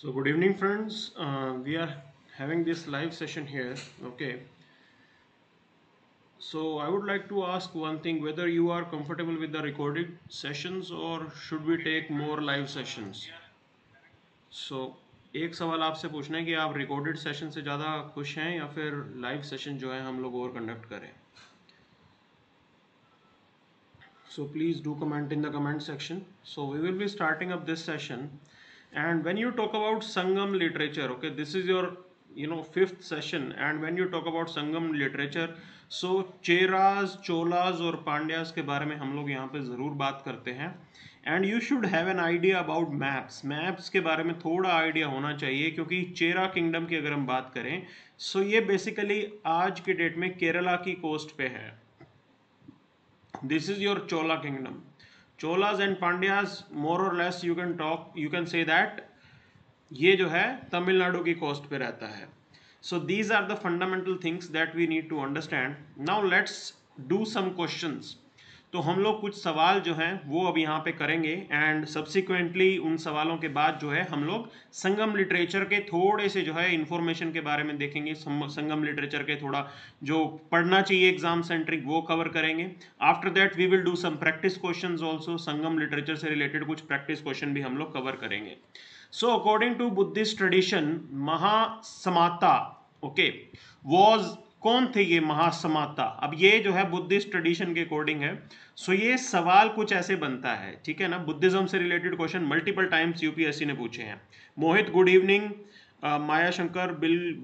So good evening friends, we are having this live session here, okay. So I would like to ask one thing, whether you are comfortable with the recorded sessions or should we take more live sessions? So एक सवाल आपसे पूछना है कि आप recorded session से ज़्यादा खुश हैं या फिर लाइव सेशन जो है हम लोग और कंडक्ट करें. So please do comment in the comment section. So we will be starting up this session. And when you talk about Sangam literature, okay, this is your, you know, 5th session. And when you talk about Sangam literature, so Cheras, Cholas और Pandyas के बारे में हम लोग यहाँ पे ज़रूर बात करते हैं. And you should have an idea about maps. Maps के बारे में थोड़ा आइडिया होना चाहिए क्योंकि चेरा किंगडम की अगर हम बात करें सो ये बेसिकली आज के डेट में केरला की कोस्ट पे है. This is your Chola kingdom. Cholas and Pandyas more और less you can talk, you can say that ये जो है तमिलनाडु की कोस्ट पे रहता है. So these are the fundamental things that we need to understand. Now let's do some questions. तो हम लोग कुछ सवाल जो हैं वो अब यहाँ पे करेंगे एंड सब्सिक्वेंटली उन सवालों के बाद जो है हम लोग संगम लिटरेचर के थोड़े से जो है इन्फॉर्मेशन के बारे में देखेंगे. संगम लिटरेचर के थोड़ा जो पढ़ना चाहिए एग्जाम सेंट्रिक वो कवर करेंगे. After that we will do some practice questions also. Sangam literature से रिलेटेड कुछ प्रैक्टिस क्वेश्चन भी हम लोग कवर करेंगे. So according to Buddhist tradition Mahasammata, okay, was कौन थे ये महासमाता? अब ये जो है बुद्धिस्ट ट्रेडिशन के अकॉर्डिंग है. सो ये सवाल कुछ ऐसे बनता है, ठीक है ना. बुद्धिज्म से related question multiple times UPSC ने पूछे हैं. Mohit good evening. Maya Shankar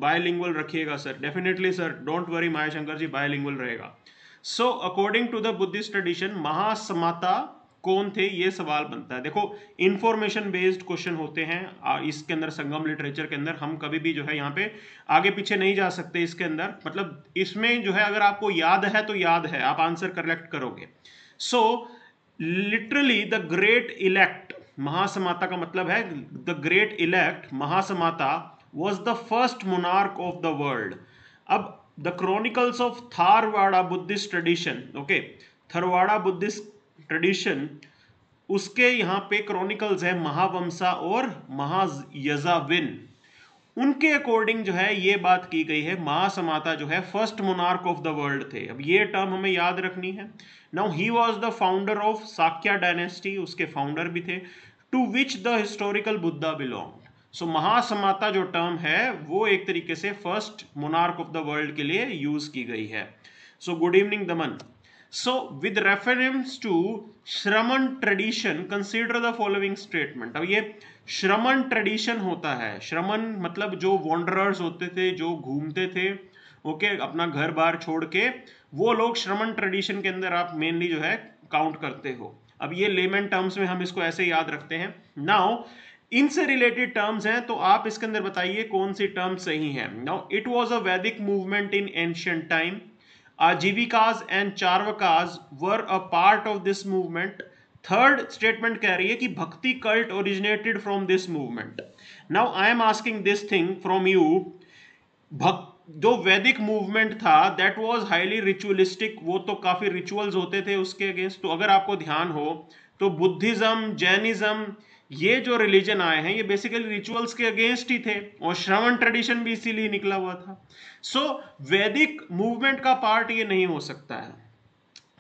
bilingual रखिएगा sir. Definitely sir, don't worry Maya Shankar ji, bilingual रहेगा. So according to the Buddhist tradition Mahasammata कौन थे ये सवाल बनता है. देखो इंफॉर्मेशन बेस्ड क्वेश्चन होते हैं इसके अंदर. संगम लिटरेचर के अंदर हम कभी भी जो है यहाँ पे आगे पीछे नहीं जा सकते इसके अंदर. मतलब इसमें जो है अगर आपको याद है तो याद है, आप आंसर करेक्ट करोगे. So literally the great elect, Mahasammata का मतलब है the great elect Mahasammata was the first monarch of the world. अब the chronicles of Theravada Buddhist tradition, okay, Theravada Buddhist tradition, उसके यहाँ पे क्रॉनिकल्स है महावंशा और महायजाविन. उनके अकॉर्डिंग जो है ये बात की गई है महासमाता जो है first monarch of the world थे. अब ये टर्म हमें याद रखनी है. Now he was the founder of Sakya dynasty, उसके फाउंडर भी थे, to which the historical Buddha belong. So Mahasammata जो टर्म है वो एक तरीके से first monarch of the world के लिए यूज की गई है. So good evening Daman. So with reference to Shraman tradition, consider the following statement. अब ये Shraman tradition होता है. Shraman मतलब जो wanderers होते थे, जो घूमते थे, ओके, अपना घर बार छोड़ के, वो लोग Shraman tradition के अंदर आप mainly जो है count करते हो. अब ये layman terms में हम इसको ऐसे याद रखते हैं. Now इनसे रिलेटेड टर्म्स हैं तो आप इसके अंदर बताइए कौन सी टर्म सही है. Now it was a Vedic movement in ancient time. Ajivikas and Charvakas were a part of this movement. Third statement कह रही है कि भक्ति cult originated from this movement. Now I am asking this thing from you. जो वैदिक movement था that was highly ritualistic. वो तो काफी रिचुअल्स होते थे उसके अगेंस्ट. तो अगर आपको ध्यान हो तो बुद्धिज्म, जैनिज्म, ये जो रिलीजन आए हैं ये बेसिकली रिचुअल्स के अगेंस्ट ही थे और श्रवण ट्रेडिशन भी इसीलिए निकला हुआ था. सो वैदिक मूवमेंट का पार्ट ये नहीं हो सकता है.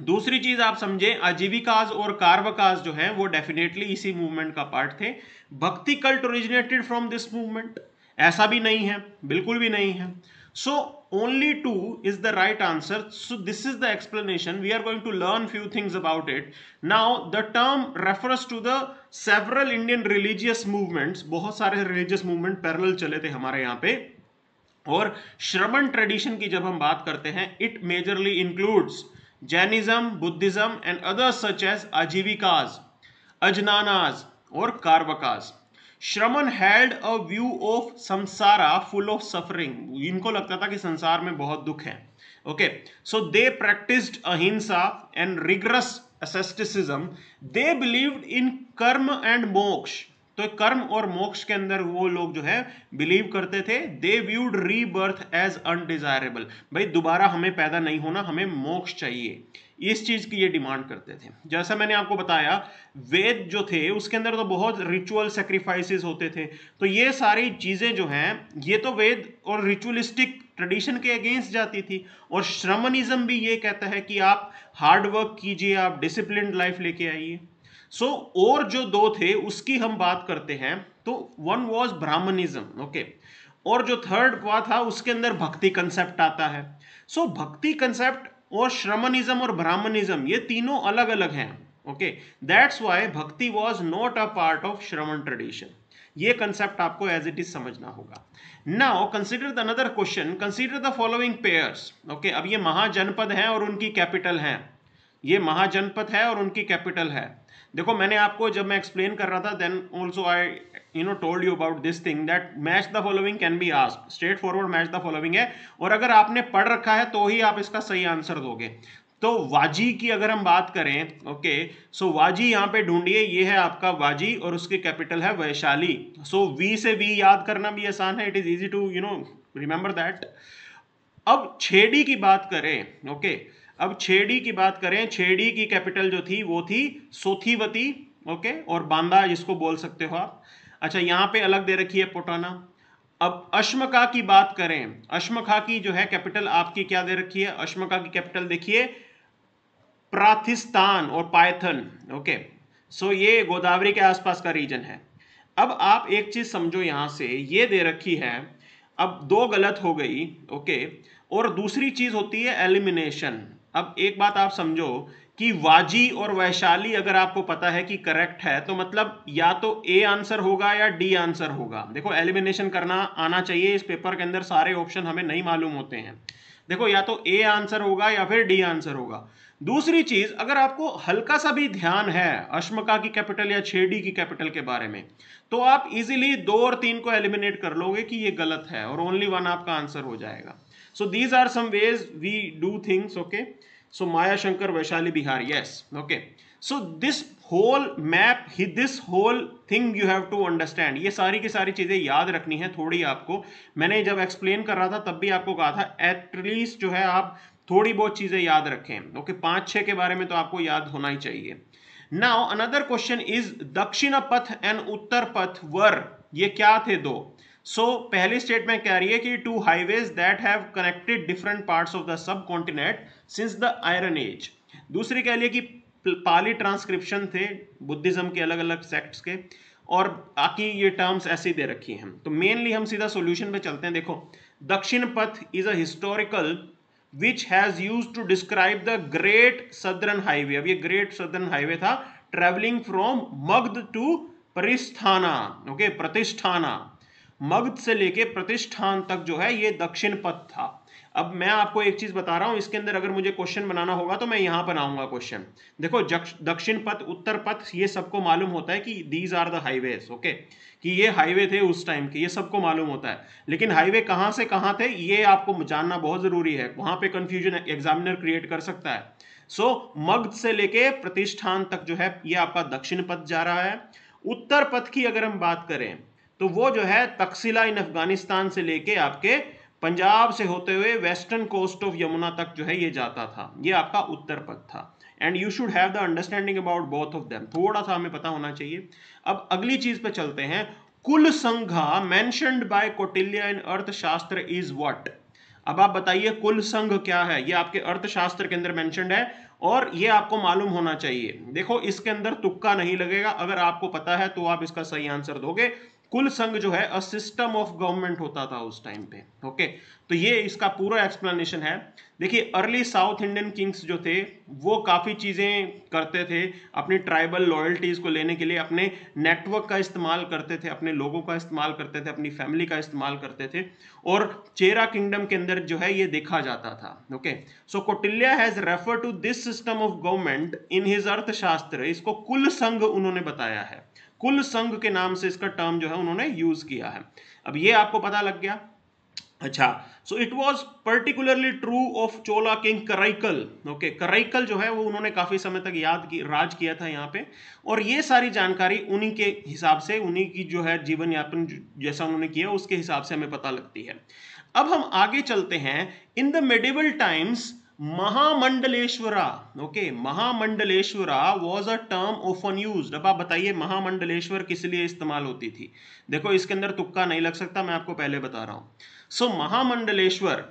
दूसरी चीज आप समझें, आजीविकाज और कार्वकाज जो हैं वो डेफिनेटली इसी मूवमेंट का पार्ट थे. Bhakti cult originated from this movement ऐसा भी नहीं है, बिल्कुल भी नहीं है. सो only 2 is the right answer. So this is the explanation. We are going to learn few things about it. Now the term refers to the several Indian religious movements. बहुत सारे religious movement parallel चले थे हमारे यहाँ पे. और श्रमण tradition की जब हम बात करते हैं it majorly includes Jainism, Buddhism and others such as Ajivikas, Ajnanas और Karvakas. Shramana had a view of samsara full of suffering. इनको लगता था कि संसार में बहुत दुख है, okay. So they practised ahimsa and rigorous asceticism. They believed in karma and मोक्ष. तो कर्म और मोक्ष के अंदर वो लोग जो है बिलीव करते थे, they viewed rebirth as undesirable, भाई दोबारा हमें पैदा नहीं होना, हमें मोक्ष चाहिए, इस चीज़ की ये डिमांड करते थे। जैसा मैंने आपको बताया वेद जो थे उसके अंदर तो बहुत रिचुअल सेक्रीफाइसेस होते थे, तो ये सारी चीज़ें जो हैं ये तो वेद और रिचुअलिस्टिक ट्रेडिशन के अगेंस्ट जाती थी। और श्रमनिज्म भी ये कहता है कि आप हार्ड वर्क कीजिए, आप डिसिप्लिन लाइफ लेके आइए। सो और जो दो थे उसकी हम बात करते हैं, तो वन वाज ब्राह्मणिज्म, ओके, और जो थर्ड हुआ था उसके अंदर भक्ति कंसेप्ट आता है। सो भक्ति कंसेप्ट और श्रमनिज्म और ब्राह्मणिज्म ये तीनों अलग अलग हैं, okay, that's why Bhakti was not a part of Shramana tradition. ये कंसेप्ट आपको एज इट इज समझना होगा। Now consider the another question, consider the following pairs, okay, अब ये महाजनपद हैं और उनकी कैपिटल हैं, ये महाजनपद है और उनकी कैपिटल है। देखो मैंने आपको जब मैं एक्सप्लेन कर रहा था then also I told you about this thing that match the following can be asked, straightforward match the following है, और अगर आपने पढ़ रखा है तो ही आप इसका सही आंसर दोगे। तो वाजी की अगर हम बात करें, ओके, सो वाजी यहाँ पे ढूंढिए, ये है आपका वाजी और उसकी कैपिटल है Vaishali. So we say we याद करना भी आसान है, it is easy to remember that. अब छेड़ी की बात करें, ओके, अब छेड़ी की बात करें, छेड़ी की कैपिटल जो थी वो थी सोथीवती, ओके, और बांदा जिसको बोल सकते हो आप। अच्छा यहाँ पे अलग दे रखी है पोटाना। अब अश्मका की बात करें, अश्मका की जो है कैपिटल आपकी क्या दे रखी है, अश्मका की कैपिटल देखिए प्राथिस्तान और पायथन, ओके, सो ये गोदावरी के आसपास का रीजन है। अब आप एक चीज समझो, यहाँ से ये दे रखी है, अब दो गलत हो गई, ओके, और दूसरी चीज होती है एलिमिनेशन। अब एक बात आप समझो कि वाजी और वैशाली अगर आपको पता है कि करेक्ट है तो मतलब या तो ए आंसर होगा या डी आंसर होगा। देखो एलिमिनेशन करना आना चाहिए, इस पेपर के अंदर सारे ऑप्शन हमें नहीं मालूम होते हैं। देखो या तो ए आंसर होगा या फिर डी आंसर होगा। दूसरी चीज, अगर आपको हल्का सा भी ध्यान है अश्मका की कैपिटल या छेड़ी की कैपिटल के बारे में तो आप इजीली दो और तीन को एलिमिनेट कर लोगे कि ये गलत है और ओनली वन आपका आंसर हो जाएगा। So these are some ways we do things, okay? So Maya Shankar Vaishali Bihar, yes, okay. So this whole map, this whole thing you have to understand. ये सारी की सारी चीज़ें याद रखनी है थोड़ी आपको। मैंने जब एक्सप्लेन कर रहा था तब भी आपको कहा था एटलीस्ट जो है आप थोड़ी बहुत चीज़ें याद रखें, ओके, 5-6 के बारे में तो आपको याद होना ही चाहिए। Now another question is दक्षिण पथ and उत्तर पथ were, ये क्या थे दो? So, पहली स्टेटमेंट कह रही है कि two highways that have connected different parts of the subcontinent since the iron age. दूसरी कह रही है कि पाली ट्रांसक्रिप्शन थे बुद्धिज्म के अलग अलग सेक्ट्स के, और बाकी ये टर्म्स ऐसी दे रखी हैं। तो मेनली हम सीधा सॉल्यूशन पे चलते हैं। देखो Dakshinapatha is a historical which has used to describe the great southern highway. अब ये ग्रेट सदर्न हाईवे था travelling from Magadha to Paristhana, okay, Pratishthana, Magadh से लेके प्रतिष्ठान तक जो है ये दक्षिण पथ था। अब मैं आपको एक चीज बता रहा हूं, इसके अंदर अगर मुझे क्वेश्चन बनाना होगा तो मैं यहां बनाऊंगा क्वेश्चन। देखो दक्षिण पथ उत्तर पथ ये सबको मालूम होता है कि these are the highways, okay, कि ये हाईवे थे उस टाइम के, ये सबको मालूम होता है। लेकिन हाईवे कहां से कहां थे ये आपको जानना बहुत जरूरी है, वहां पे कंफ्यूजन एग्जामिनर क्रिएट कर सकता है। सो मगध से लेके प्रतिष्ठान तक जो है ये आपका दक्षिण पथ जा रहा है। उत्तर पथ की अगर हम बात करें तो वो जो है तकसीला इन अफगानिस्तान से लेके आपके पंजाब से होते हुए वेस्टर्न कोस्ट ऑफ यमुना तक जो है ये जाता था, ये आपका उत्तर पथ था। And you should have the understanding about both of them, थोड़ा सा हमें पता होना चाहिए। अब अगली चीज पे चलते हैं, कुल संघा मेंशन्ड बाय कौटिल्य इन अर्थशास्त्र इज व्हाट। अब आप बताइए कुल संघ क्या है, ये आपके अर्थशास्त्र के अंदर मेंशन्ड है और ये आपको मालूम होना चाहिए। देखो इसके अंदर तुक्का नहीं लगेगा, अगर आपको पता है तो आप इसका सही आंसर दोगे। कुल संघ जो है अ सिस्टम ऑफ गवर्नमेंट होता था उस टाइम पे, ओके, तो ये इसका पूरा एक्सप्लेनेशन है। देखिए अर्ली साउथ इंडियन किंग्स जो थे वो काफ़ी चीज़ें करते थे अपनी ट्राइबल लॉयल्टीज़ को लेने के लिए, अपने नेटवर्क का इस्तेमाल करते थे, अपने लोगों का इस्तेमाल करते थे, अपनी फैमिली का इस्तेमाल करते थे, और चेरा किंगडम के अंदर जो है ये देखा जाता था, okay. So Kautilya has refer to this system of government in his Arthashastra, इसको कुल संघ उन्होंने बताया है, कुल संघ के नाम से इसका टर्म जो है उन्होंने यूज किया है। अब ये आपको पता लग गया। अच्छा, so it was particularly true of Chola king Karikala. Okay, Karikala जो है वो उन्होंने काफ़ी समय तक राज किया था यहाँ पे, और ये सारी जानकारी उन्हीं के हिसाब से, उन्हीं की जो है जीवन यापन जैसा उन्होंने किया उसके हिसाब से हमें पता लगती है. अब हम आगे चलते हैं. In the medieval times Mahamandaleshwara. Okay, Mahamandaleshwara was a term often used. अब आप बताइए महामंडलेश्वर किस लिए इस्तेमाल होती थी. देखो इसके अंदर तुक्का नहीं लग सकता, मैं आपको पहले बता रहा हूँ. So Mahamandaleshwar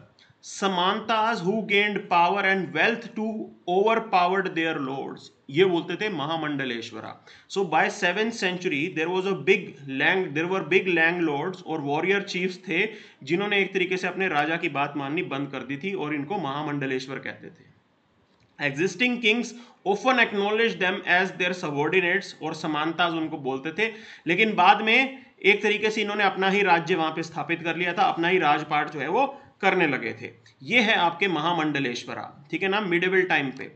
samantas who gained power and wealth to overpowered their lords, ये बोलते थे Mahamandaleshwara. So by 7th century there were big landlords और वॉरियर चीफ्स थे जिन्होंने एक तरीके से अपने राजा की बात माननी बंद कर दी थी, और इनको महामंडलेश्वर कहते थे. Existing kings often acknowledge them as their subordinates, और समांताज उनको बोलते थे, लेकिन बाद में एक तरीके से इन्होंने अपना ही राज्य वहां पे स्थापित कर लिया था, अपना ही राजपाट जो है वो करने लगे थे. ये है आपके महामंडलेश्वरा, ठीक है ना, मिडिवल टाइम पे.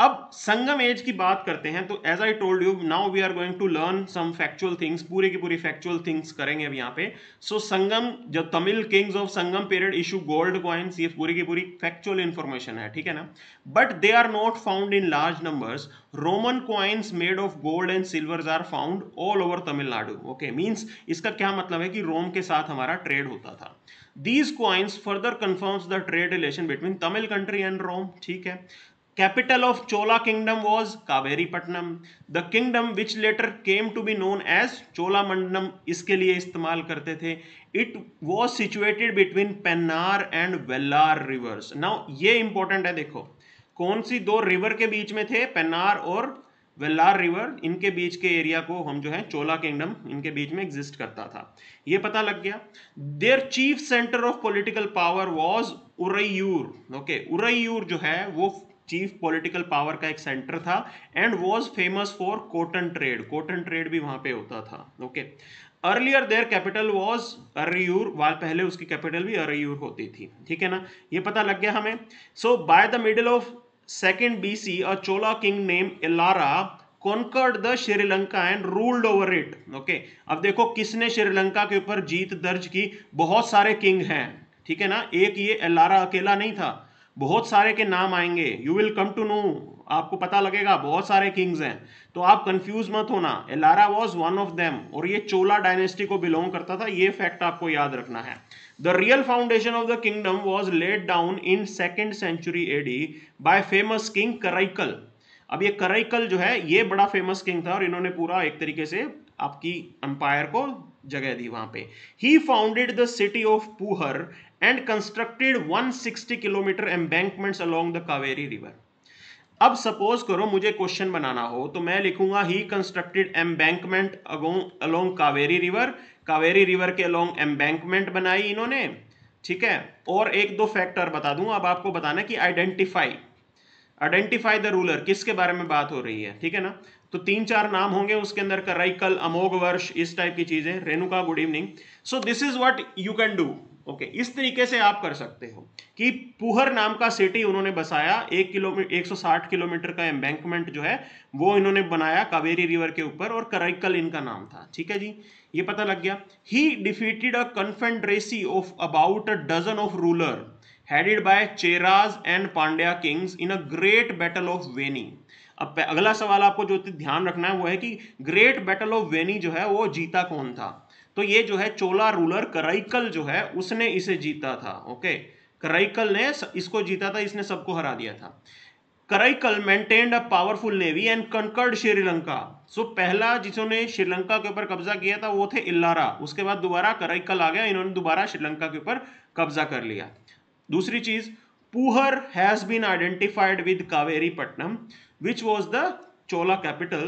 अब संगम एज की बात करते हैं. तो as I told you, now we are going to learn some factual things, पूरे की पूरी फैक्चुअल थिंग्स करेंगे अब यहाँ पे. सो संगम, जब Tamil kings of Sangam period issue gold coins, ये पूरी की पूरी फैक्चुअल इंफॉर्मेशन है, ठीक है ना. But they are not found in large numbers. Roman coins made of gold and silvers are found all over Tamil Nadu. Okay, means इसका क्या मतलब है कि रोम के साथ हमारा ट्रेड होता था. These coins further confirms the trade relation between Tamil country and Rome, ठीक है. Capital of Chola kingdom was Kaveripatnam. The kingdom which later came to be known as Cholamandalem इसके लिए इस्तेमाल करते थे. It was situated between Pennar and Vilavar rivers. Now ये important है, देखो कौन सी दो river के बीच में थे, Pennar और Vilavar river, इनके बीच के एरिया को हम जो है चोला किंगडम इनके बीच में एग्जिस्ट करता था, ये पता लग गया. Their chief centre of political power was Uraiyur. Okay, Uraiyur जो है वो चीफ पॉलिटिकल पावर का एक सेंटर था and was famous for cotton trade. Cotton trade भी वहां पे होता था. Okay, earlier their capital was Ariyur, पहले उसकी कैपिटल भी अरियूर होती थी, ठीक है ना, ये पता लग गया हमें. So by the middle of 2nd BC a Chola king name Elara conquered the Sri Lanka and ruled over it. Okay, अब देखो किसने श्रीलंका के ऊपर जीत दर्ज की, बहुत सारे किंग हैं, ठीक है ना, एक ये एलारा अकेला नहीं था, बहुत सारे के नाम आएंगे, you will come to know, आपको पता लगेगा बहुत सारे किंग्स हैं, तो आप कंफ्यूज मत होना. Elara was one of them और ये चोला डायनेस्टी को बिलोंग करता था, ये फैक्ट आपको याद रखना है. The real foundation of the kingdom was laid down in 2nd century AD by famous king Karikala. अब ये कराइकल जो है ये बड़ा फेमस किंग था और इन्होंने पूरा एक तरीके से आपकी एम्पायर को जगह दी वहां पे. He founded the city of Puhar and constructed 160 km embankments along the Kaveri river. अब सपोज करो मुझे क्वेश्चन बनाना हो तो मैं लिखूंगा he constructed embankment along Kaveri river. Kaveri river के अलोंग एम्बैंकमेंट बनाई इन्होंने, ठीक है. और एक दो फैक्टर बता दूं, अब आपको बताना कि आइडेंटिफाई द रूलर, किसके बारे में बात हो रही है, ठीक है ना. तो 3-4 नाम होंगे उसके अंदर, कराइकल, अमोघ वर्ष, इस टाइप की चीजें. Renuka good evening. So this is what you can do. Okay, इस तरीके से आप कर सकते हो कि पुहर नाम का सिटी उन्होंने बसाया, 160 किलोमीटर का एम्बैंकमेंट जो है वो इन्होंने बनाया कावेरी रिवर के ऊपर, और कराइकल इनका नाम था, ठीक है जी, ये पता लग गया. He defeated a confederacy of about a dozen of ruler headed by Cheras and Pandya kings in a great battle of Venni. अब अगला सवाल आपको जो ध्यान रखना है वो है कि ग्रेट बैटल ऑफ वेनी जो है वो जीता कौन था. तो ये जो है चोला रूलर कराइकल जो है उसने इसे जीता था. ओके, कराइकल ने इसको जीता था, इसने सबको हरा दिया था. Karikala maintained a powerful navy and conquered Sri Lanka. So पहला जिसने श्रीलंका के ऊपर कब्जा किया था वो थे इल्लारा, उसके बाद दोबारा कराइकल आ गया, इन्होंने दोबारा श्रीलंका के ऊपर कब्जा कर लिया. दूसरी चीज, Puhar has been identified with Kaveripattinam which was the Chola capital.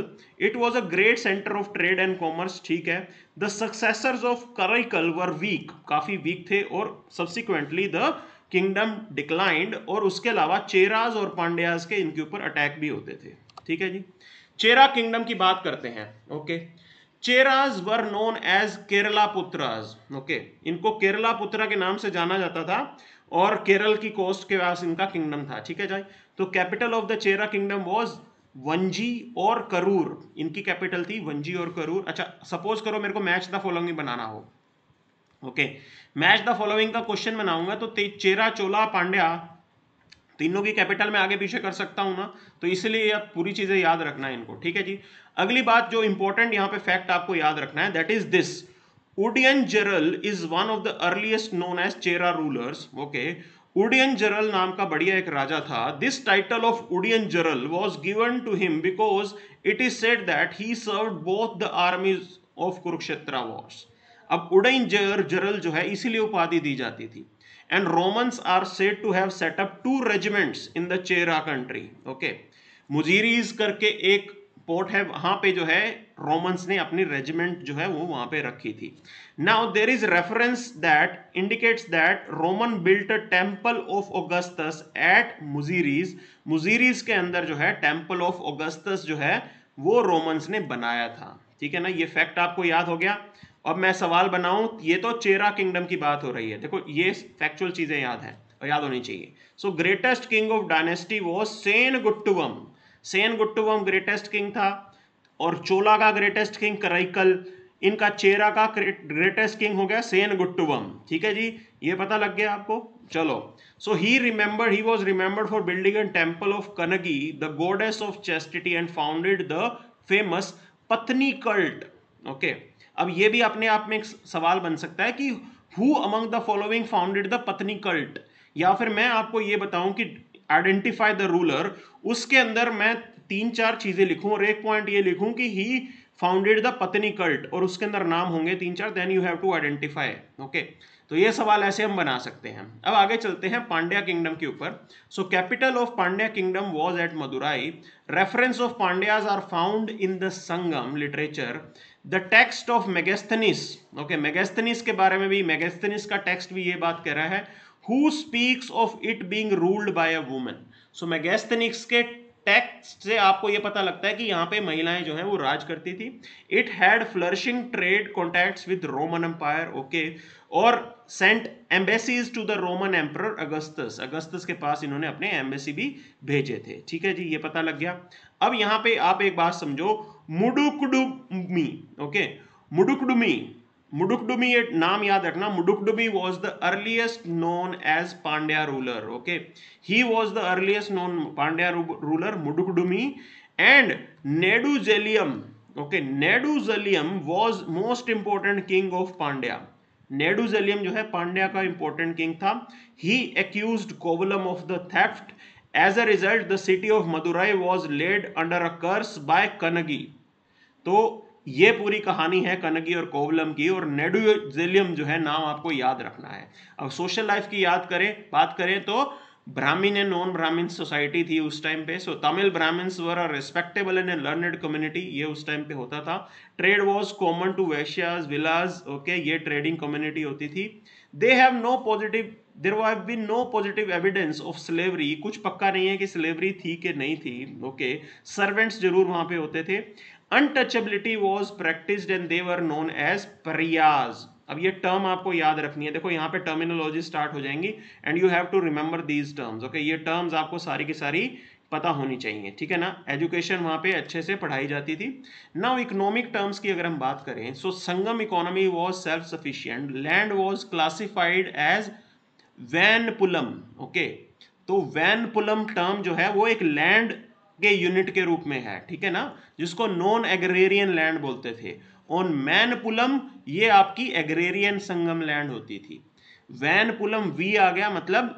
It was a great center of trade and commerce. ठीक है. The successors of Karaikal were weak, काफी weak थे, और subsequently the kingdom declined. और उसके अलावा चेराज और पांड्याज के इनके ऊपर अटैक भी होते थे, ठीक है जी. चेरा किंगडम की बात करते हैं. Okay, Cheras were known as Kerala putras. Okay, इनको केरला पुत्रा के नाम से जाना जाता था और केरल की कोस्ट के पास इनका किंगडम था, ठीक है जी. तो capital of the Chera kingdom was Vanji और करूर, इनकी कैपिटल थी वंजी और करूर. अच्छा, सपोज करो मेरे को मैच द फॉलोइंग बनाना हो, ओके, मैच द फॉलोइंग का क्वेश्चन बनाऊंगा तो चेरा, चोला, पांड्या तीनों की कैपिटल में आगे पीछे कर सकता हूं ना, तो इसलिए आप पूरी चीजें याद रखना है इनको, ठीक है जी। अगली बात जो इंपॉर्टेंट यहाँ पे फैक्ट आपको याद रखना है, that is this, Udiyan Cheral is one of the earliest known as Chera rulers. Okay, Udiyan जरल नाम का बढ़िया एक राजा था। This title of Udiyan Cheral was given to him because it is said that he served both the armies of Kurukshetra wars. अब उडियन जरल जो है इसीलिए उपाधि दी जाती थी। And Romans are said to have set up 2 regiments in the Chera country. Okay, Muziris करके एक port है, वहां पे जो है रोमन्स ने अपनी रेजिमेंट जो है वो वहां पे रखी थी। Now there is reference that indicates that Roman built a temple of Augustus at Muziris. Muziris के अंदर जो है टेम्पल ऑफ ऑगस्टस जो है वो रोमन्स ने बनाया था, ठीक है ना। ये फैक्ट आपको याद हो गया। अब मैं सवाल बनाऊं, ये तो चेरा किंगडम की बात हो रही है, देखो ये फैक्चुअल चीजें याद है और याद होनी चाहिए। So greatest king of dynasty वो सेनगुट्टुवम। सेनगुट्टुवम ग्रेटेस्ट किंग था, और चोला का ग्रेटेस्ट किंग कराइकल, इनका चेरा का ग्रेटेस्ट किंग हो गया सेनगुट्टुवम, ठीक है जी। ये पता लग गया आपको, चलो। So he was remembered for building an temple of Kannagi the goddess of chastity and founded the famous Pattini cult. Okay, अब ये भी अपने आप में एक सवाल बन सकता है कि who among the following founded the Pattini cult, या फिर मैं आपको ये बताऊं कि आइडेंटिफाई द रूलर, उसके अंदर मैं 3-4 चीजें लिखूं और एक पॉइंट ये लिखूं कि he founded the Pattini cult, और उसके अंदर नाम होंगे 3-4, then you have to identify. Okay, तो ये सवाल ऐसे हम बना सकते हैं। अब आगे चलते हैं पांड्या किंगडम के ऊपर। So capital of Pandya kingdom was at Madurai. Reference of Pandyas are found in the Sangam literature. The text of Megasthenes, okay, Megasthenes के बारे में भी, मेगस्थनीस का टेक्स्ट भी ये बात कह रहा है, who speaks of it being ruled by a woman. So Megasthenes के टेक्स्ट से आपको ये पता लगता है कि यहाँ पे महिलाएं जो हैं वो राज करती थी। It had flourishing trade contacts with Roman empire, okay, और sent embassies to the Roman emperor Augustus. Augustus के पास इन्होंने अपने एम्बेसी भी भेजे थे, ठीक है जी, ये पता लग गया। अब यहाँ पे आप एक बात समझो, मुडुकडुमी, ओके, मुडुकडुमी, मुडुकडुमी ये नाम याद रखना। Mudukudumi was the earliest known as Pandya ruler, okay, he was the earliest known Pandya ruler Mudukudumi. And Nedunjeliyan, okay, Nedunjeliyan was most important king of Pandya. Nedunjeliyan जो है पांड्या का इंपोर्टेंट किंग था। He accused Kovalan of the theft. As a result, the city of Madurai was laid under a curse by Kannagi. तो ये पूरी कहानी है कनगी और कोवलम की, और नेडुजेलियम जो है नाम आपको याद रखना है। अब सोशल लाइफ की बात करें तो Brahmin and non Brahmin society थी उस टाइम पे। So Tamil Brahmins were a respectable and learned community, ये उस टाइम पे होता था। Trade was common to Vaishyas, Vellalas, okay, ये ट्रेडिंग कम्युनिटी होती थी। There have been no positive evidence of slavery, कुछ पक्का नहीं है कि स्लेवरी थी कि नहीं थी, ओके, सर्वेंट्स जरूर वहां पे होते थे। Untouchability was practised and they were known as परियाज। अब ये टर्म आपको याद रखनी है, देखो यहाँ पे टर्मिनोलॉजी स्टार्ट हो जाएंगी and you have to remember these terms, okay, ये टर्म्स आपको सारी की सारी पता होनी चाहिए, ठीक है ना। एजुकेशन वहाँ पे अच्छे से पढ़ाई जाती थी। नाउ इकोनॉमिक टर्म्स की अगर हम बात करें, so Sangam economy was self sufficient. Land was classified as Vanpulam, okay, तो वैनपुलम टर्म जो है वो एक लैंड के यूनिट के रूप में है, ठीक है ना, जिसको नॉन एग्रेरियन लैंड बोलते थे। ऑन मैनपुलम ये आपकी एग्रेरियन संगम लैंड होती थी। वैनपुलम वी आ गया, मतलब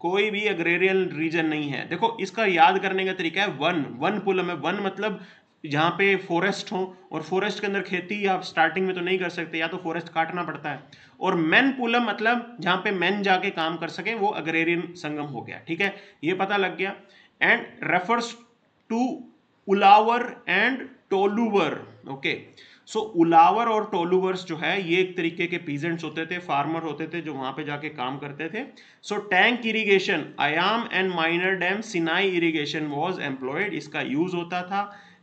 कोई भी एग्रेरियन रीजन नहीं है। देखो इसका याद करने का तरीका है, वन, वन पुलम है, वन मतलब जहाँ पे फॉरेस्ट हो, और फॉरेस्ट के अंदर खेती आप स्टार्टिंग में तो नहीं कर सकते, या तो फॉरेस्ट काटना पड़ता है। और मैन पुलम मतलब जहाँ पे मैन जाके काम कर सके, वो एग्रेरियन संगम हो गया, ठीक है, ये पता लग गया। And refers to Ulavar and Tozhuvar, okay, so Ulavar और टोलूवर्स जो है ये एक तरीके के पीजेंट्स होते थे, फार्मर होते थे, जो वहाँ पे जाके काम करते थे। So tank irrigation, Ayam and minor dam, Sinai irrigation was employed, इसका यूज होता था।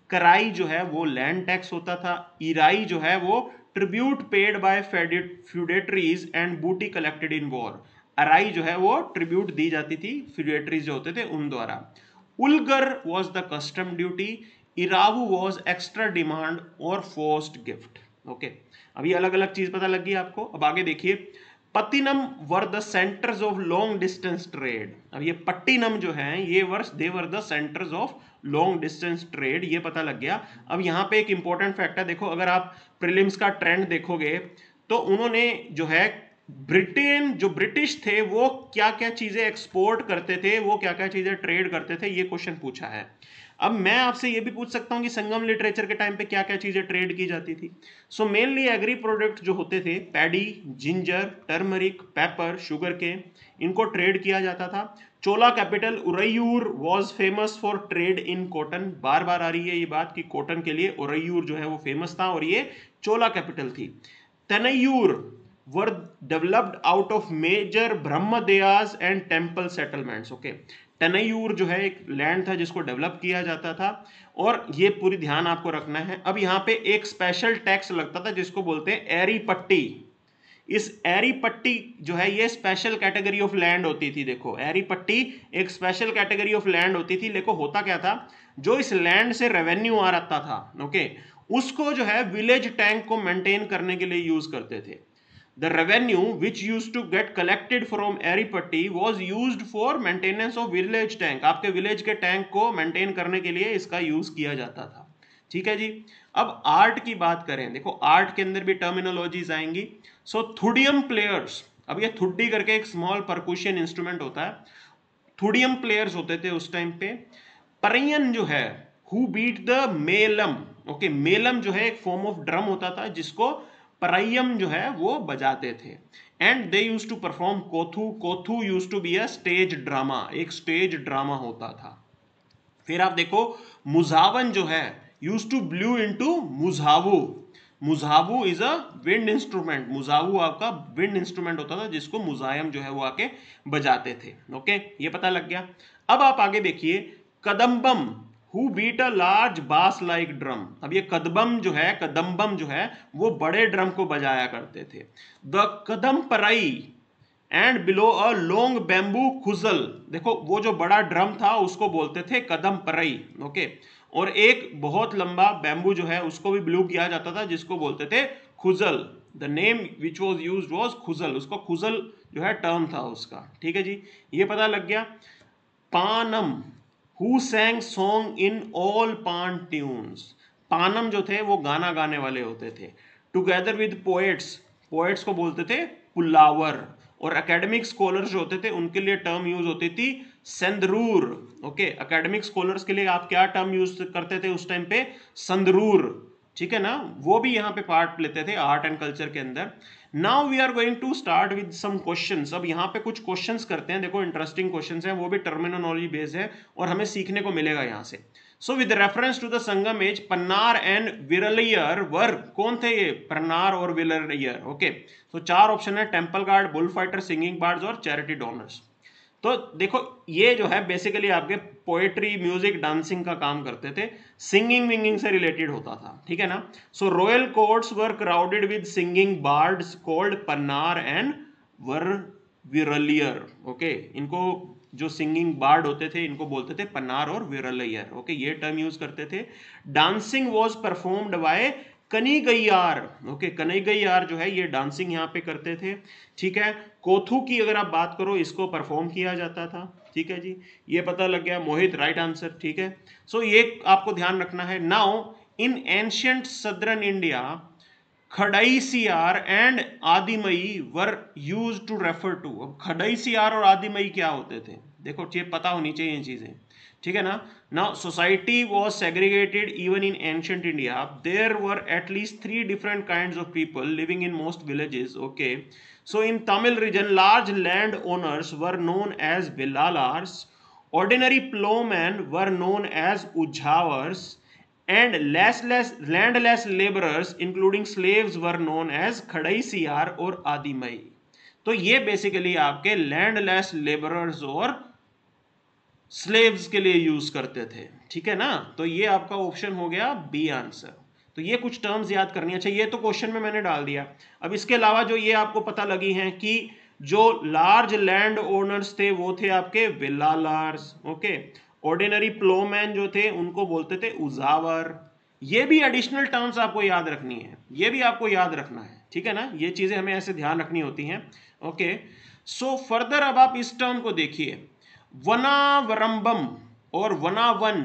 कराई जो है वो लैंड टैक्स होता था। इराई जो है वो tribute paid by feudatories and booty collected in war. Arai जो है वो ट्रिब्यूट दी जाती थी फ्यूडेटरीज जो होते थे उन द्वारा। Ulgar was the custom duty. Iravu was extra demand और फोर्स्ड गिफ्ट। ओके, अभी अलग अलग चीज पता लगी आपको। अब आगे देखिए, Pattinam were the centres of long distance trade. अब ये पट्टिनम जो है ये वर्ष they were the centres of long distance trade, ये पता लग गया। अब यहाँ पे एक इंपॉर्टेंट फैक्ट है, देखो अगर आप प्रीलिम्स का ट्रेंड देखोगे तो उन्होंने जो है ब्रिटेन, जो ब्रिटिश थे वो क्या क्या चीजें एक्सपोर्ट करते थे, वो क्या क्या चीजें ट्रेड करते थे, ये क्वेश्चन पूछा है। अब मैं आपसे ये भी पूछ सकता हूँ कि संगम लिटरेचर के टाइम पे क्या क्या चीजें ट्रेड की जाती थी। सो मेनली एग्री प्रोडक्ट जो होते थे, paddy, ginger, turmeric, pepper, sugar के, इनको ट्रेड किया जाता था। Chola capital Uraiyur was famous for trade in cotton. बार बार आ रही है ये बात कि कॉटन के लिए उरैयूर जो है वो फेमस था और ये चोला कैपिटल थी। Taniyur were developed out of major brahmadeyas and temple settlements. Okay, Taniyur जो है एक लैंड था जिसको डेवलप किया जाता था और ये पूरी ध्यान आपको रखना है। अब यहाँ पे एक स्पेशल टैक्स लगता था जिसको बोलते हैं एरीपट्टी। इस एरीपट्टी जो है ये स्पेशल कैटेगरी ऑफ लैंड होती थी। देखो एरीपट्टी एक स्पेशल कैटेगरी ऑफ लैंड होती थी। देखो होता क्या था, जो इस लैंड से रेवेन्यू आ रहा था ओके, उसको जो है विलेज टैंक को मेंटेन करने के लिए यूज करते थे। The revenue which used to get collected from Aripatti was used for maintenance of village tank। आपके विलेज के टैंक को मेंटेन करने के लिए इसका यूज किया जाता था। ठीक है जी। अब आर्ट की बात करें, देखो आर्ट के अंदर भी टर्मिनोलॉजीज आएंगी। सो थुडियम प्लेयर्स, अब ये थुड्डी करके एक स्मॉल परकुशन इंस्ट्रूमेंट होता है, थुडियम प्लेयर्स होते थे उस टाइम पे। परयन जो है who beat the melam. Okay, melam जो है एक फॉर्म ऑफ ड्रम होता था जिसको परायम जो है वो बजाते थे। And they use to perform Koothu. Koothu use to be a stage drama, एक स्टेज ड्रामा होता था। फिर आप देखो मुझावन जो है use to blue into muzhavu. Muzhavu is a wind instrument. Muzhavu आपका विंड इंस्ट्रूमेंट होता था जिसको मुजायम जो है वो आके बजाते थे। ओके, ये पता लग गया। अब आप आगे देखिए, कदम्बम Who beat a large bass like drum। अब ये कदम्बम जो है वो बड़े ड्रम को बजाया करते थे। The kadamperai and below a long bamboo kuzhal। देखो वो जो बड़ा ड्रम था उसको बोलते थे कदम्पराई। ओके, और एक बहुत लंबा बैम्बू जो है उसको भी ब्लू किया जाता था जिसको बोलते थे खुजल। The name which was used was खुजल। उसको खुजल जो है टर्म था उसका। ठीक है जी, ये पता लग गया। पानम Who sang song in all pan tunes। पानम जो थे वो गाना गाने वाले होते थे। टुगेदर विद पोएट्स, पोएट्स को बोलते थे पुलावर। और एकेडमिक स्कॉलर्स जो होते थे उनके लिए टर्म यूज होती थी संदरूर। ओके, एकेडमिक स्कॉलर्स के लिए आप क्या टर्म यूज करते थे उस टाइम पे? संदरूर। ठीक है ना, वो भी यहाँ पे पार्ट लेते थे आर्ट एंड कल्चर के अंदर। Now we are going to start with some questions. अब यहाँ पे कुछ क्वेश्चंस करते हैं, देखो इंटरेस्टिंग क्वेश्चंस हैं, वो भी टर्मिनोलॉजी बेस्ड है और हमें सीखने को मिलेगा यहाँ से। So with reference to the Sangam age Pennar and Viraliyar were. कौन थे ये? पन्नार और विलयर। ओके, तो चार ऑप्शन है, temple guard, bull fighter, singing bards और चैरिटी डोनर्स। तो देखो ये जो है बेसिकली आपके पोएट्री, म्यूजिक, डांसिंग का काम करते थे, सिंगिंग विंगिंग से रिलेटेड होता था। ठीक है ना। So royal courts were crowded with singing bards called Pennar and were Viraliyar. Okay, इनको जो सिंगिंग बार्ड होते थे इनको बोलते थे पन्नार और विरलियर। ओके, ये टर्म यूज करते थे। Dancing was performed by Kanigaiyar. Okay, कनिगैयार जो है ये डांसिंग यहाँ पे करते थे। ठीक है। कोथू की अगर आप बात करो, इसको परफॉर्म किया जाता था। ठीक है जी, ये पता लग गया। Mohit right answer. ठीक है, सो ये आपको ध्यान रखना है। Now in ancient southern India Kadaisiyar and Adimai were use to refer to. अब खडाईसियार और आदिमई क्या होते थे? देखो ये पता होनी चाहिए ये चीजें। ठीक है ना। Now society was segregated even in ancient India. There were at least 3 different kinds of people living in most villages. Okay, so in Tamil region large land owners were known as Vellalars, ordinary ploughman were known as Uzhavars, and landless labourers including slaves were known as Kadaisiyar और आदिमई। तो ये basically आपके landless labourers और slaves के लिए use करते थे। ठीक है ना। तो ये आपका ऑप्शन हो गया बी आंसर। तो ये कुछ टर्म्स याद करनी। अच्छा, ये तो क्वेश्चन में मैंने डाल दिया। अब इसके अलावा जो ये आपको पता लगी हैं कि जो लार्ज लैंड ओनर्स थे वो थे आपके विलालार्स। ओके, ऑर्डिनरी प्लोमैन जो थे उनको बोलते थे उजावर। ये भी एडिशनल टर्म्स आपको याद रखनी है, ये भी आपको याद रखना है, ठीक है ना। ये चीज़ें हमें ऐसे ध्यान रखनी होती हैं। ओके, सो फर्दर अब आप इस टर्म को देखिए, वनावरम्बम और वनावन,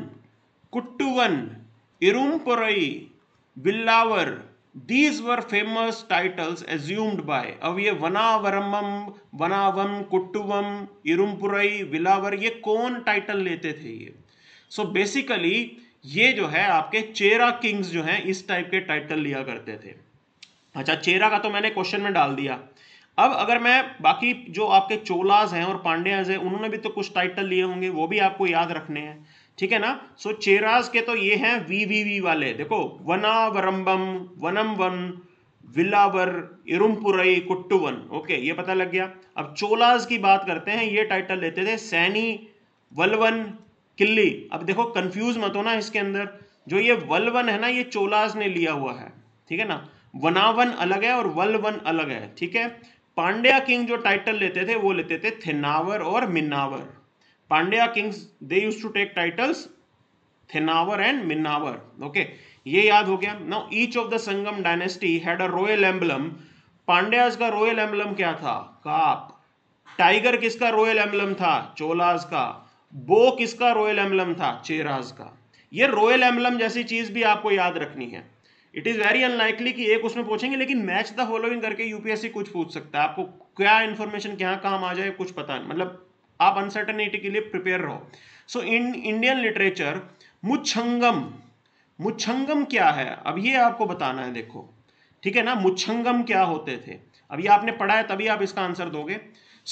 कुट्टुवन, इरुम्पोरई, विल्लावर, These were famous titles assumed by, अब ये वनावरम्बम, वनावम, कुट्टुवम, इरुम्पुरई, विलावर, ये कौन टाइटल लेते थे ये। सो बेसिकली ये जो है आपके चेरा किंग्स जो हैं इस टाइप के टाइटल लिया करते थे। अच्छा, चेरा का तो मैंने क्वेश्चन में डाल दिया। अब अगर मैं बाकी जो आपके चोलाज हैं और पांड्याज हैं उन्होंने भी तो कुछ टाइटल लिए होंगे, वो भी आपको याद रखने हैं, ठीक है ना। सो चेराज के तो ये हैं वी वाले, देखो वनावरम्बम, वनम वन, विलावर, इरुम्पुरई, कुट्टुवन, ओके ये पता लग गया। अब चोलाज की बात करते हैं, ये टाइटल लेते थे सैनी, वलवन, किल्ली। अब देखो कंफ्यूज मत हो ना इसके अंदर, जो ये वलवन है ना ये चोलाज ने लिया हुआ है, ठीक है ना। वनावन अलग है और वलवन अलग है, ठीक है। पांड्या किंग जो टाइटल लेते थे वो लेते थे थेनावर और Minnavar. Pandya kings they use to take titles Thennavar and Minnavar, okay ये याद हो गया। Now each of the Sangam dynasty had a royal emblem. Pandyas का रॉयल एम्बलम क्या था? काप। टाइगर किसका रॉयल एम्बलम था? चोलाज का। बो किसका रॉयल एम्बलम था? चेराज का। ये रॉयल एम्बलम जैसी चीज भी आपको याद रखनी है। इट इज वेरी अनलाइकली कि एक उसमें पूछेंगे, लेकिन मैच द फॉलोइंग करके यूपीएससी कुछ पूछ सकता है। आपको क्या इंफॉर्मेशन क्या काम आ जाए कुछ पता नहीं, मतलब आप अनसर्टेनिटी के लिए प्रिपेयर रहो। सो in Indian literature Muchchangam, Muchchangam क्या है अब ये आपको बताना है, देखो ठीक है ना। मुच्छंगम क्या होते थे अब ये आपने पढ़ा है तभी आप इसका आंसर दोगे।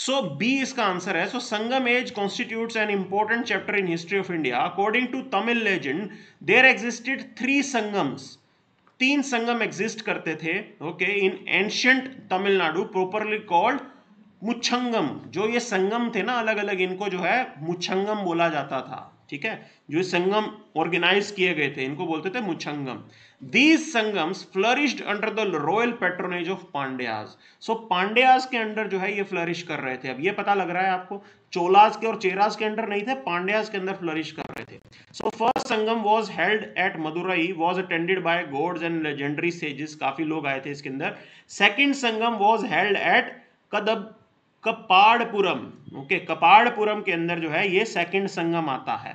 सो बी इसका आंसर है। So Sangam age constitutes an important chapter in history of India. According to Tamil legend there existed 3 Sangams, 3 Sangam exist करते थे, okay, in ancient Tamil Nadu properly called Muchchangam. जो ये संगम थे ना अलग अलग, इनको जो है मुच्छंगम बोला जाता था, ठीक है। जो संगम ऑर्गेनाइज किए गए थे इनको बोलते थे Muchchangam. These Sangams flourished under the royal patronage of Pandyas. So Pandyas के अंडर जो है ये फ्लरिश कर रहे थे। अब ये पता लग रहा है आपको, चोलाज के और चेराज के अंडर नहीं थे, पांड्याज के अंदर फ्लरिश कर रहे थे। So first Sangam was held at Madurai, was attended by gods and legendary sages, काफी लोग आए थे इसके अंदर। Second Sangam was held at Kadab Kapadapuram, okay Kapadapuram के अंदर जो है ये सेकंड संगम आता है।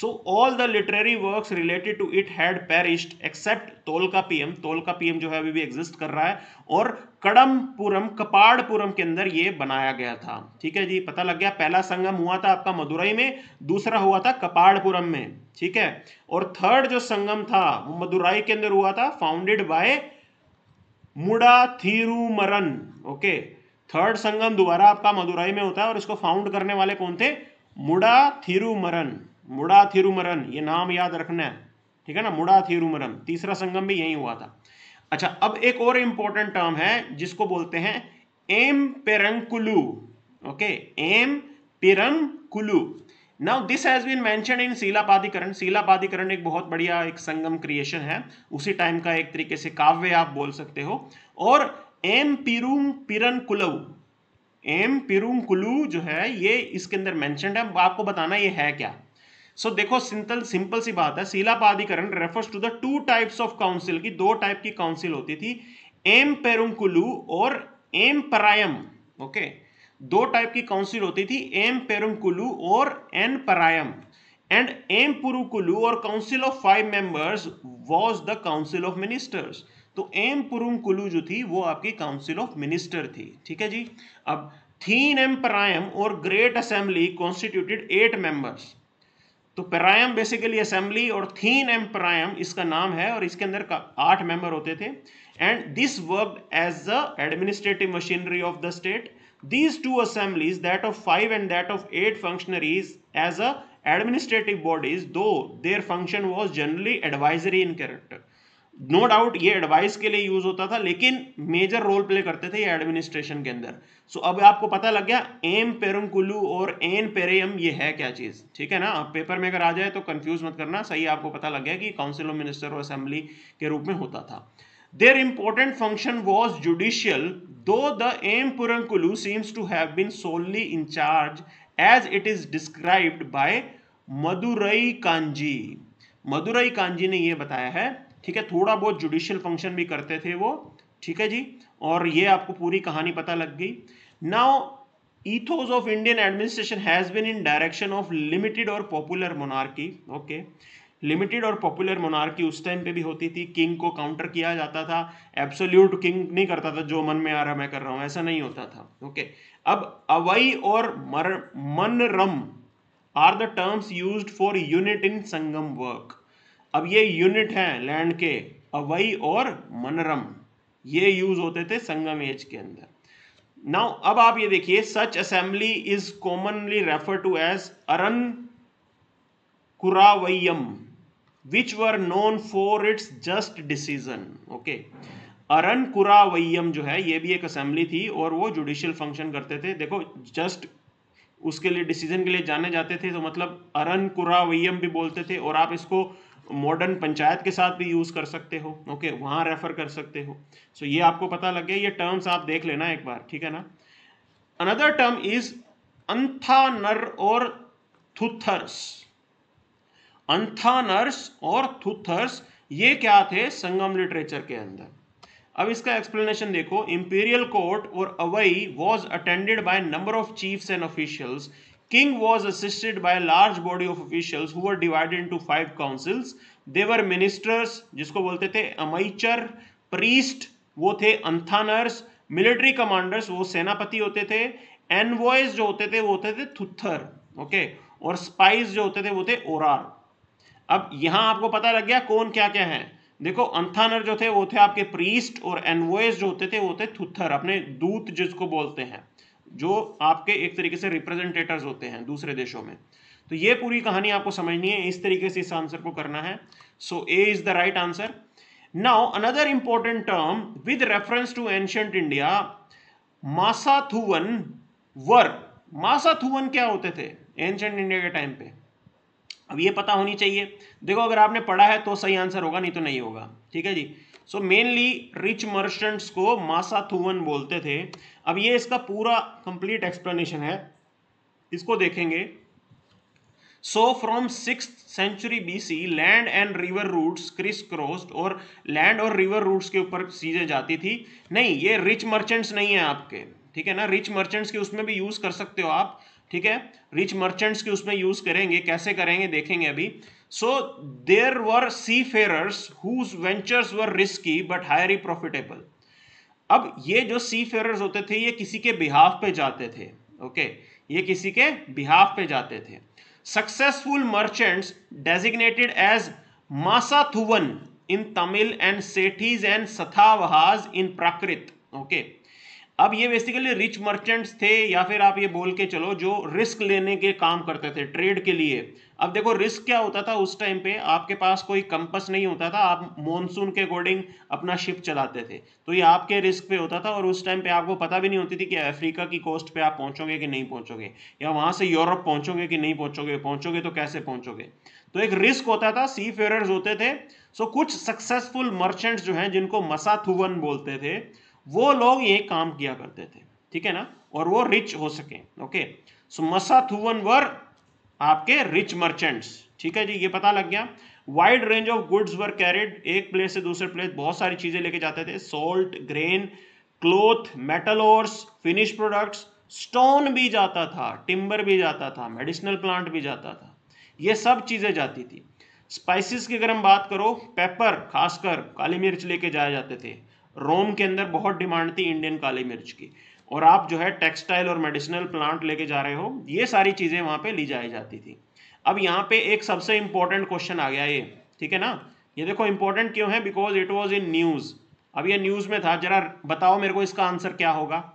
So all the literary works related to it had perished except Tolkappiyam. Tolkappiyam जो है अभी भी एग्जिस्ट कर रहा है। और कडमपुरम, कपाड़पुरम के अंदर ये बनाया गया था, ठीक है जी। पता लग गया, पहला संगम हुआ था आपका मदुरई में, दूसरा हुआ था कपाड़पुरम में, ठीक है। और थर्ड जो संगम था वो मदुरई के अंदर हुआ था, फाउंडेड बाय मुड़ा थिरुमरन, ओके। थर्ड संगम दोबारा आपका मदुरई में होता है और इसको फाउंड करने वाले कौन थे? मुड़ा थिरुमरन, मुड़ा थिरुमरन, ये नाम याद रखना है, ठीक है ना, मुड़ा थिरुमरन। तीसरा संगम भी यही हुआ था। अच्छा, अब एक और इम्पोर्टेंट टर्म है जिसको बोलते हैं M Perunkuzhu, okay M Perunkuzhu. Now this has been mentioned in Silappadikaram. Silappadikaram एक बहुत बढ़िया एक संगम क्रिएशन है, उसी टाइम का एक तरीके से काव्य आप बोल सकते हो। और एम पिरुम पिरनकुलु, एम पिरुंकुलु जो है ये इसके अंदर मेंशन्ड है। आपको बताना ये है क्या। सो देखो सिंपल सी बात है, Silappadikaram refers to the 2 types of council, की 2 टाइप की काउंसिल होती थी, एम पेरुंकुलु और एम परायम, ओके। 2 टाइप की काउंसिल होती थी, एम पेरुंकुलु और एन परायम। एंड एम पुरुकुलु और council of 5 members was the council of ministers. तो एम पुरुंकुलु जो थी वो आपकी काउंसिल ऑफ मिनिस्टर थी, ठीक है जी। अब थीन एम परायम और ग्रेट असेंबली कॉन्स्टिट्यूटेड 8 मेंबर्स। तो परायम बेसिकली असेंबली और थीन एम परायम इसका नाम है और इसके अंदर 8 मेंबर होते थे। And this worked as the administrative machinery of the state. These 2 assemblies, that of 5 and that of 8 functionaries as a administrative bodies, though their function was generally advisory in character. No doubt ये advice के लिए use होता था, लेकिन major role play करते थे ये administration के अंदर। सो अब आपको पता लग गया एम पेरुंकुलु और एन पेरेयम ये है क्या चीज, ठीक है ना। आप पेपर में अगर आ जाए तो कंफ्यूज मत करना, सही आपको पता लग गया कि काउंसिल ऑफ मिनिस्टर और असेंबली के रूप में होता था। Their important function was judicial, though the M. Purunkulu seems to have been solely in charge, as it is described by Madurai Kanji। Madurai Kanji ने ये बताया है ठीक है, थोड़ा बहुत जुडिशियल फंक्शन भी करते थे वो, ठीक है जी। और ये आपको पूरी कहानी पता लग गई। Now ethos of Indian administration has been in direction of limited or popular monarchy, okay, limited और popular monarchy उस टाइम पे भी होती थी। king को counter किया जाता था, absolute king नहीं करता था जो मन में आ रहा मैं कर रहा हूँ, ऐसा नहीं होता था, okay। अब अवई और मनरम are the terms used for unit in Sangam work. अब ये यूनिट है लैंड के, अवई और मनरम ये यूज होते थे संगम एज के अंदर। नाउ अब आप ये देखिए, such assembly is commonly refer to as अरन कुरावयम which were known for its just decision, okay. अरन कुरावयम जो है ये भी एक असेंबली थी और वो जुडिशियल फंक्शन करते थे। देखो जस्ट उसके लिए डिसीजन के लिए जाने जाते थे, तो मतलब अरन कुरावयम भी बोलते थे और आप इसको मॉडर्न पंचायत के साथ भी यूज कर सकते हो, ओके, वहां रेफर कर सकते हो। सो ये आपको पता लगे, ये टर्म्स आप देख लेना एक बार, ठीक है ना। अनदर टर्म इज अंथानर और थुथर्स। अंथानर्स और थुथर्स ये क्या थे संगम लिटरेचर के अंदर। अब इसका एक्सप्लेनेशन देखो। इंपीरियल कोर्ट और अवई was attended by number of chiefs and officials. King was assisted by a large body of officials who were divided into 5 councils. They were ministers, जिसको बोलते थे amateur, priest, वो थे अंथानर्स, military commanders, वो सेनापति होते थे, envoys जो होते थे वो होते थे थुथर, okay? और spies जो होते थे वो थे ओरार। अब यहाँ आपको पता लग गया कौन क्या क्या है। देखो अंथानर जो थे वो थे आपके priest और envoys जो होते थे वो थे थुथर, अपने दूत जिसको बोलते हैं, जो आपके एक तरीके से रिप्रेजेंटेटर्स होते हैं दूसरे देशों में। तो ये पूरी कहानी आपको समझनी है, इस तरीके से इस आंसर को करना है। So A is the right answer. Now another important term with reference to ancient India, मासाथुवन वर। मासाथुवन क्या होते थे एंशिएंट इंडिया के टाइम पे, अब ये पता होनी चाहिए। देखो अगर आपने पढ़ा है तो सही आंसर होगा, नहीं तो नहीं होगा, ठीक है जी। सो मेनली रिच मर्चेंट्स को मासाथुवन बोलते थे। अब ये इसका पूरा कंप्लीट एक्सप्लेनेशन है, इसको देखेंगे। So from 6th century BC land and river routes Chris crossed, और लैंड और रिवर रूट्स के ऊपर चीजें जाती थी। नहीं, ये रिच मर्चेंट्स नहीं है आपके, ठीक है ना। रिच मर्चेंट्स के उसमें भी यूज कर सकते हो आप, ठीक है। रिच मर्चेंट्स के उसमें यूज करेंगे, कैसे करेंगे देखेंगे अभी। So there were seafarers whose ventures were risky but highly profitable. अब ये जो seafarers होते थे ये किसी के बिहाफ पे जाते थे, okay? ये किसी के बिहाफ पे जाते थे। Successful merchants designated as Masathuvan in Tamil and Setis and Sathavahas in Prakrit, okay? अब ये बेसिकली रिच मर्चेंट्स थे, या फिर आप ये बोल के चलो जो रिस्क लेने के काम करते थे ट्रेड के लिए। अब देखो रिस्क क्या होता था उस टाइम पे, आपके पास कोई कंपस नहीं होता था, आप मॉनसून के अकॉर्डिंग अपना शिप चलाते थे, तो ये आपके रिस्क पे होता था। और उस टाइम पे आपको पता भी नहीं होती थी कि अफ्रीका की कोस्ट पे आप पहुंचोगे कि नहीं पहुंचोगे, या वहां से यूरोप पहुंचोगे कि नहीं पहुंचोगे, पहुंचोगे तो कैसे पहुंचोगे, तो एक रिस्क होता था, सीफेयरर्स होते थे। सो कुछ सक्सेसफुल मर्चेंट्स जो हैं जिनको मासाथुवन बोलते थे, वो लोग ये काम किया करते थे, ठीक है ना, और वो रिच हो सके, ओके। सो मासाथुवन वर आपके रिच मर्चेंट्स, ठीक है जी, ये पता लग गया। Wide range of goods were carried, एक प्लेस से दूसरे प्लेस बहुत सारी चीजें लेके जाते थे। Salt, grain, cloth, metal ores, finish products, stone भी जाता था, टिम्बर भी जाता था, मेडिसिनल प्लांट भी जाता था, ये सब चीजें जाती थी। स्पाइसिस की अगर हम बात करो, पेपर खासकर काली मिर्च लेके जाए जाते थे, रोम के अंदर बहुत डिमांड थी इंडियन काली मिर्च की। और आप जो है टेक्सटाइल और मेडिसिनल प्लांट लेके जा रहे हो, ये सारी चीजें वहां पे ली जाई जाती थी। अब यहाँ पे एक सबसे इंपॉर्टेंट क्वेश्चन आ गया ये, ठीक है ना। ये देखो इंपॉर्टेंट क्यों है, because it was in news. अब ये न्यूज में था, जरा बताओ मेरे को इसका आंसर क्या होगा।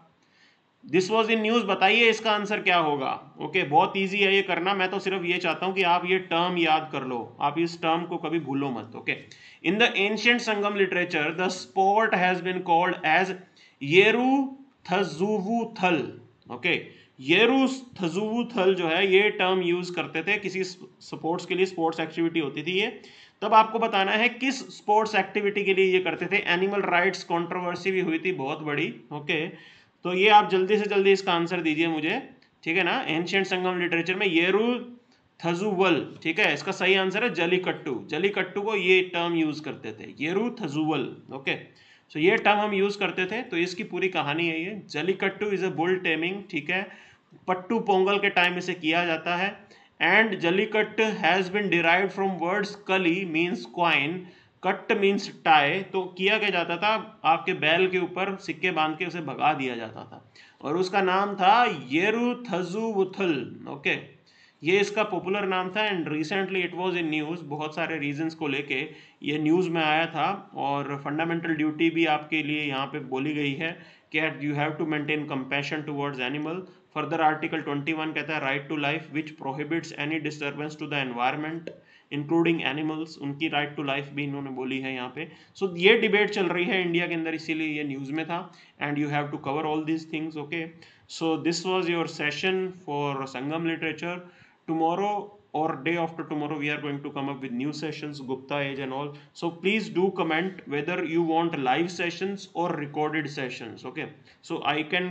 दिस वॉज इन न्यूज, बताइए इसका आंसर क्या होगा, ओके। बहुत ईजी है ये करना, मैं तो सिर्फ ये चाहता हूँ कि आप ये टर्म याद कर लो, आप इस टर्म को कभी भूलो मत, okay. In the ancient Sangam literature, the sport has been called as Yeru Thazuvuthal. Okay, Yeru Thazuvuthal जो है ये term use करते थे किसी sports के लिए, sports activity होती थी ये। तब आपको बताना है किस sports activity के लिए ये करते थे। Animal rights controversy भी हुई थी बहुत बड़ी, okay? तो ये आप जल्दी से जल्दी इसका answer दीजिए मुझे, ठीक है ना। Ancient Sangam literature में Yeru थजुवल, ठीक है, इसका सही आंसर है जलीकट्टू। जलीकट्टू को ये टर्म यूज करते थे, येरू थजुवल। ओके, सो ये टर्म हम यूज करते थे। तो इसकी पूरी कहानी है ये। Jallikattu is a bull taming, ठीक है, पट्टू पोंगल के टाइम इसे किया जाता है। And Jallikattu has been derived from words कली means coin, cut means tie. तो किया क्या जाता था, आपके बैल के ऊपर सिक्के बांध के उसे भगा दिया जाता था और उसका नाम था येरू थजुवुथल। ओके, ये इसका पॉपुलर नाम था। And recently it was in news, बहुत सारे रीजंस को लेके ये न्यूज़ में आया था। और फंडामेंटल ड्यूटी भी आपके लिए यहाँ पे बोली गई है कि you have to maintain compassion towards animal. Further article 21 कहता है right to life which prohibits any disturbance to the environment including animals. उनकी राइट टू लाइफ भी इन्होंने बोली है यहाँ पे। सो ये डिबेट चल रही है इंडिया के अंदर, इसीलिए ये न्यूज़ में था। And you have to cover all these things. Okay, so this was your session for Sangam literature. Tomorrow or day after tomorrow we are going to come up with new sessions, Gupta age and all. So please do comment whether you want live sessions or recorded sessions. Okay, so I can,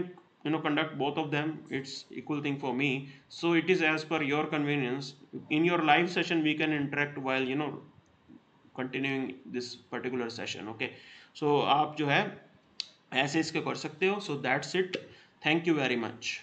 you know, conduct both of them. It's equal thing for me. So it is as per your convenience. In your live session we can interact while, you know, continuing this particular session. Okay, so aap jo hai aise iske kar sakte ho. So that's it. Thank you very much.